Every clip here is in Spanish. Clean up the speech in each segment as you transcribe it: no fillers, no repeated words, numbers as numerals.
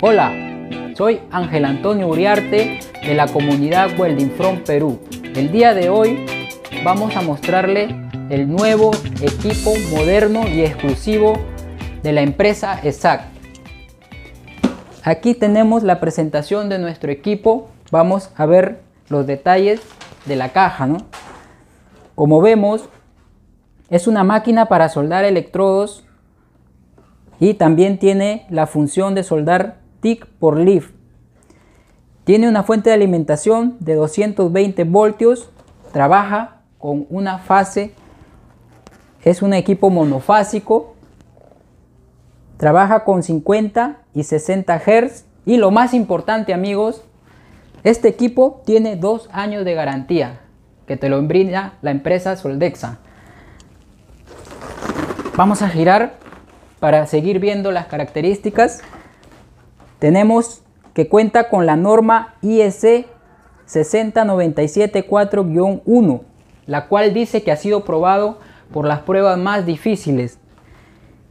Hola, soy Ángel Antonio Uriarte de la comunidad Welding From Perú. El día de hoy vamos a mostrarle el nuevo equipo moderno y exclusivo de la empresa ESAC. Aquí tenemos la presentación de nuestro equipo. Vamos a ver los detalles de la caja, ¿no? Como vemos, es una máquina para soldar electrodos y también tiene la función de soldar TIC por LIF. Tiene una fuente de alimentación de 220 voltios, trabaja con una fase, es un equipo monofásico, trabaja con 50 y 60 Hz y lo más importante, amigos, este equipo tiene 2 años de garantía que te lo brinda la empresa Soldexa. Vamos a girar para seguir viendo las características. Tenemos que cuenta con la norma IEC 60974-1, la cual dice que ha sido probado por las pruebas más difíciles.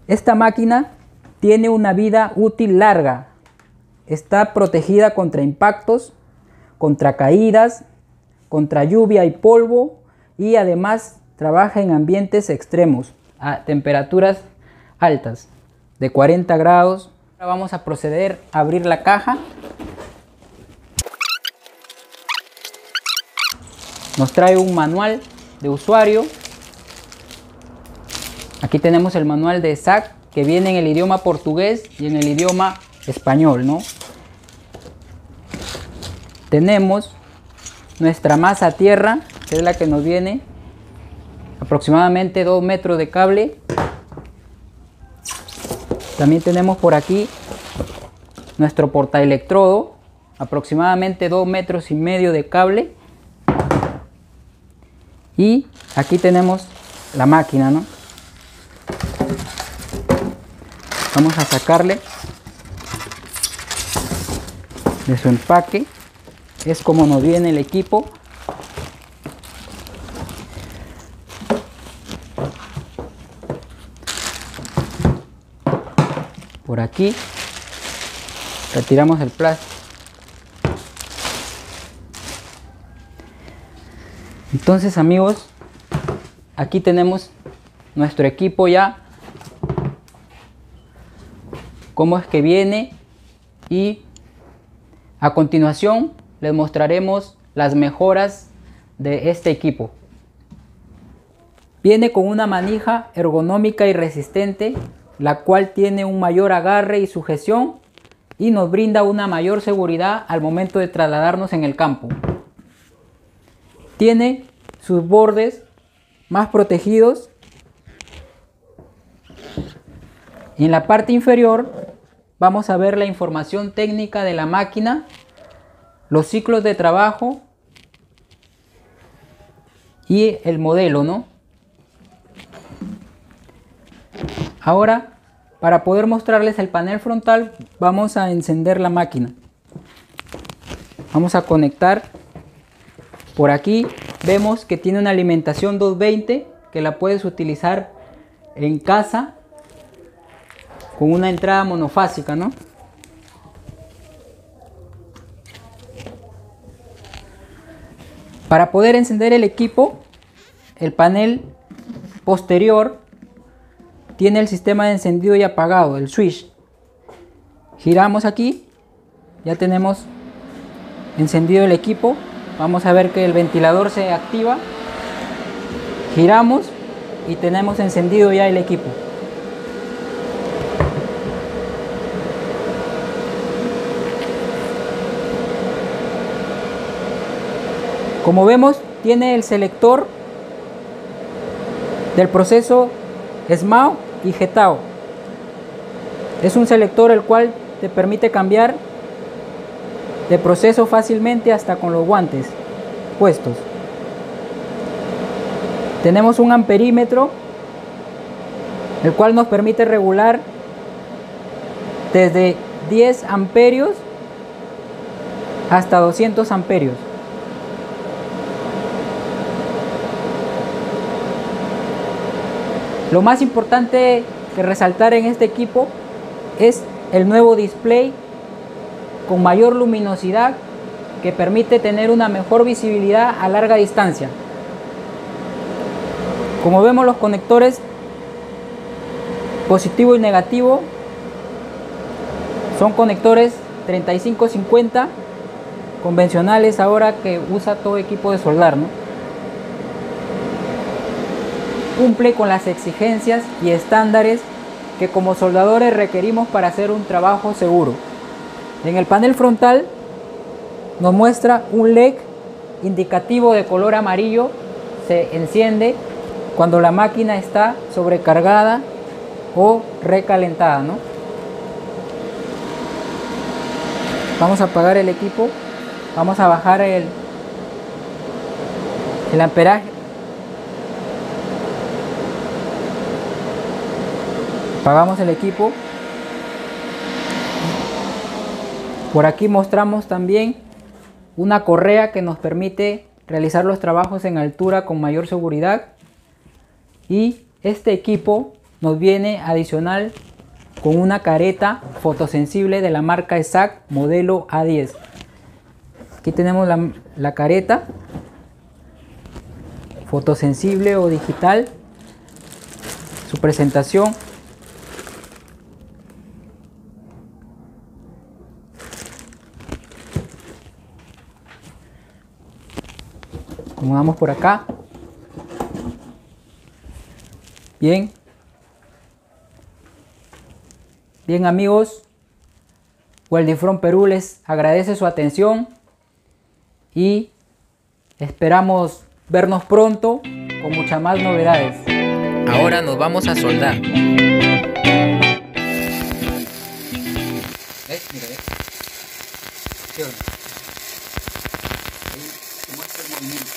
Esta máquina tiene una vida útil larga, está protegida contra impactos, contra caídas, contra lluvia y polvo, y además trabaja en ambientes extremos a temperaturas altas de 40 grados. Ahora vamos a proceder a abrir la caja. Nos trae un manual de usuario. Aquí tenemos el manual de ESAC que viene en el idioma portugués y en el idioma español, ¿no? Tenemos nuestra masa tierra, que es la que nos viene, aproximadamente 2 metros de cable. También tenemos por aquí nuestro portaelectrodo, aproximadamente 2,5 metros de cable. Y aquí tenemos la máquina, ¿no? Vamos a sacarle de su empaque. Es como nos viene el equipo. Por aquí retiramos el plástico. Entonces, amigos, aquí tenemos nuestro equipo ya, cómo es que viene, y a continuación les mostraremos las mejoras de este equipo. Viene con una manija ergonómica y resistente, la cual tiene un mayor agarre y sujeción y nos brinda una mayor seguridad al momento de trasladarnos en el campo. Tiene sus bordes más protegidos. En la parte inferior vamos a ver la información técnica de la máquina, los ciclos de trabajo y el modelo, ¿no? Ahora, para poder mostrarles el panel frontal, vamos a encender la máquina. Vamos a conectar. Por aquí vemos que tiene una alimentación 220, que la puedes utilizar en casa con una entrada monofásica, ¿no? Para poder encender el equipo, el panel posterior tiene el sistema de encendido y apagado, el switch. Giramos aquí, ya tenemos encendido el equipo. Vamos a ver que el ventilador se activa. Giramos y tenemos encendido ya el equipo. Como vemos, tiene el selector del proceso SMAW y GTAW. Es un selector el cual te permite cambiar de proceso fácilmente hasta con los guantes puestos. Tenemos un amperímetro el cual nos permite regular desde 10 amperios hasta 200 amperios. Lo más importante que resaltar en este equipo es el nuevo display con mayor luminosidad que permite tener una mejor visibilidad a larga distancia. Como vemos, los conectores positivo y negativo son conectores 3550 convencionales ahora que usa todo equipo de soldar, ¿no? Cumple con las exigencias y estándares que como soldadores requerimos para hacer un trabajo seguro. En el panel frontal nos muestra un LED indicativo de color amarillo. Se enciende cuando la máquina está sobrecargada o recalentada, ¿no? Vamos a apagar el equipo. Vamos a bajar el amperaje . Apagamos el equipo. Por aquí mostramos también una correa que nos permite realizar los trabajos en altura con mayor seguridad. Y este equipo nos viene adicional con una careta fotosensible de la marca ESAC modelo A10. Aquí tenemos la careta fotosensible o digital. Su presentación. Acomodamos por acá. Bien. Bien, amigos. Welding From Perú les agradece su atención y esperamos vernos pronto con muchas más novedades. Ahora nos vamos a soldar. ¿Ves? Mira, ¿ves? ¿Qué onda? Ahí se muestra el movimiento.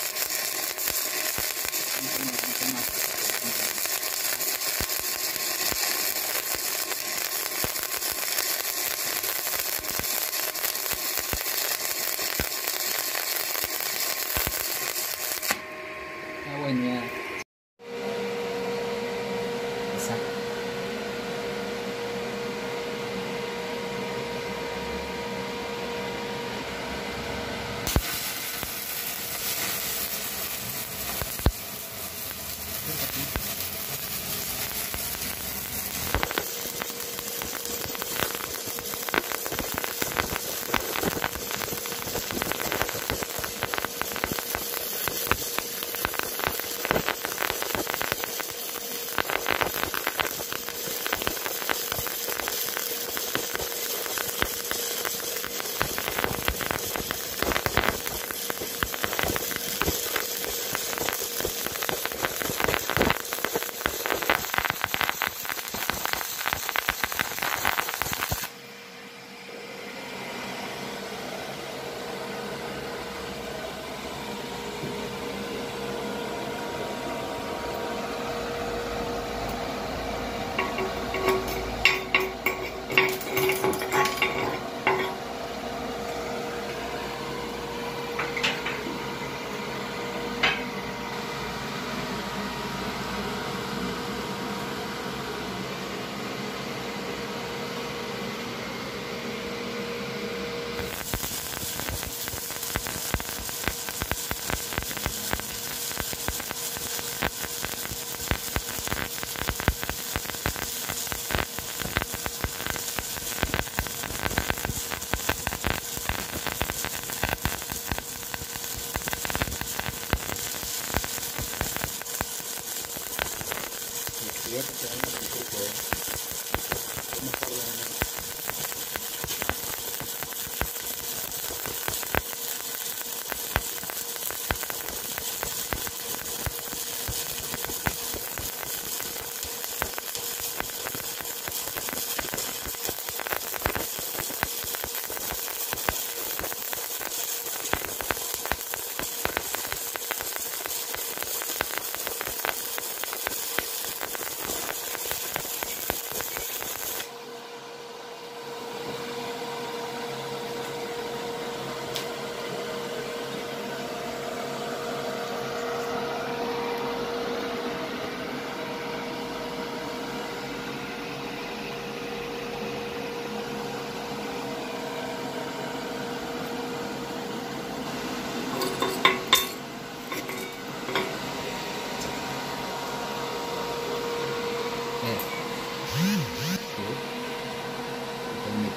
Me quiero poner.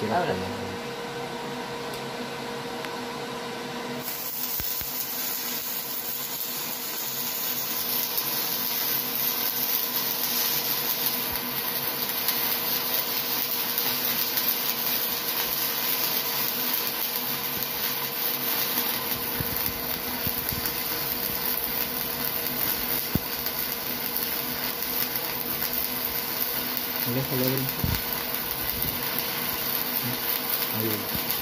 Déjalo abrir. Ahí va.